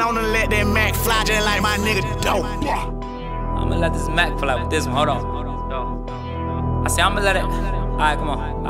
I'm gonna let that Mac fly just like my nigga dope. I'ma let this Mac fly with this one. Hold on. I say I'ma let it. Alright, come on.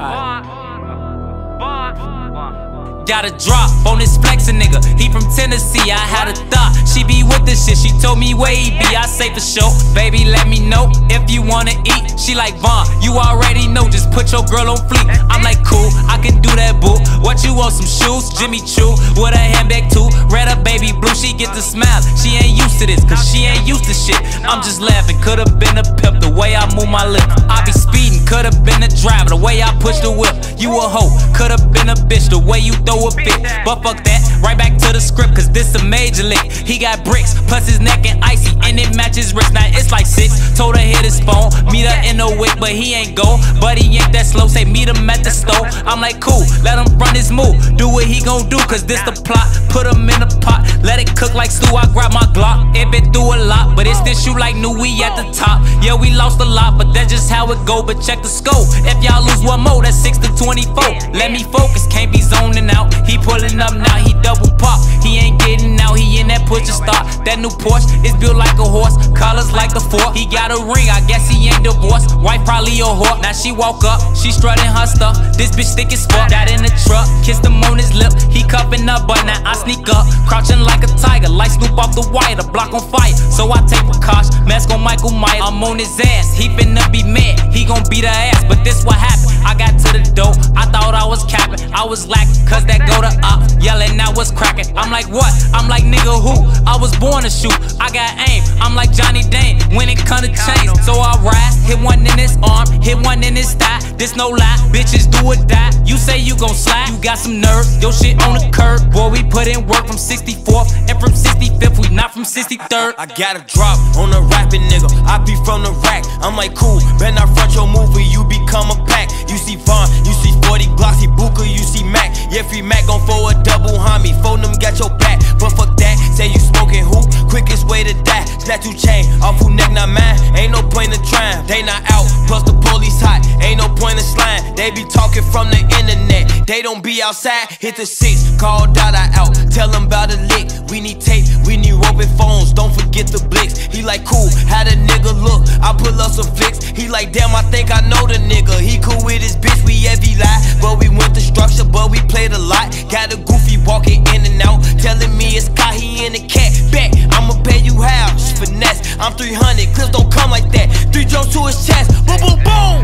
Alright. Got a drop on this flexin' nigga. He from Tennessee. I had a thought. She be with this shit. She told me where he be. I say for sure. Baby, let me know if you wanna eat. She like Von. You already know. Just put your girl on fleek. I'm like cool. I can do that, boo. What you want? Some shoes? Jimmy Choo with a handbag too. Red up, baby blue. She get the smile. She ain't used to this, cause she ain't used to shit. I'm just laughing. Could've been a pimp the way I move my lip. I be speeding. Could've been a driver the way I push the whip. You a hoe. Could've been a bitch the way you throw a fit. But fuck that. Right back to the script, cause this a major lick. He got bricks, plus his neck and icy, and it matches wrist. Now it's like 6. Told her hit his phone. Meet her in the wick, but he ain't go. But he ain't that slow. Say meet him at the store. I'm like cool, let him run his move. Do what he gon' do, cause this the plot. Put him in the pot, let it cook like stew. I grab my Glock, it been through a lot, but it's this shoe like new, we at the top. Yeah, we lost a lot, but that's just how it go. But check the scope, if y'all lose one more, that's 6-24. Let me focus, can't be zoning out. He pulling up now, he double pop. He ain't getting out, he in that push to start. That new Porsche is built like a horse, colors like a fork. He got a ring, I guess he ain't divorced. Wife probably a whore. Now she woke up, she strutting her stuff. This bitch thick as fuck. That in the truck, kissed him on his lip. He cuffing up, but now I sneak up, crouching like a tiger, like Snoop off the wire. The block on fire, so I take precaution. Mask on Michael Myers, I'm on his ass. He finna be mad, he gon' beat her ass. But this what happened, I got to the door. I thought I was capping, I was lacking, cause that go to up, yelling I was cracking. I'm like what? I'm like nigga who? I was born to shoot, I got aim. I'm like Johnny Dane when it come to chains. So I rise, hit one in his arm, hit one in his thigh. This no lie, bitches do or die. You say you gon' slide, you got some nerve. Your shit on the curb, boy we put in work from 64th and from 65th, we not from 63rd. I got a drop on a rapping nigga, I be from the rack. I'm like cool, better not front your movie, you become a pack. You see Von, you see 40 Glossie Buka, you see Mac. Yeah, free Mac gon' for a double homie, phone them got your back. But fuck that, say you smoking hoop, quickest way to die. Snatch you chain, off who neck not mine, ain't no point in trying. They not out, plus the police hot, ain't no point in slime. They be talking from the internet, they don't be outside. Hit the 6, call Dada out, tell them about the lick. We need tape, we need roping phones, don't forget the blicks. He like cool, how the nigga look, I pull up some flicks. He like damn, I think I know the nigga. He cool with his bitch, we heavy lie. But we went to structure, but we played a lot. Got a goofy walking in and out, telling me it's caught, he in the cat back. I'ma pay you how, finesse, I'm 300, clips don't come like that. 3 jumps to his chest, boom, boom, boom.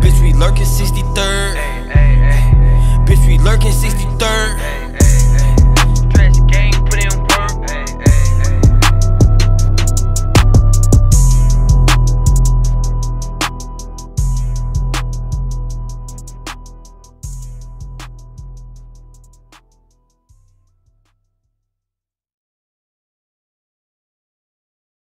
Bitch, we lurking 63rd. Bitch, we lurking 63rd.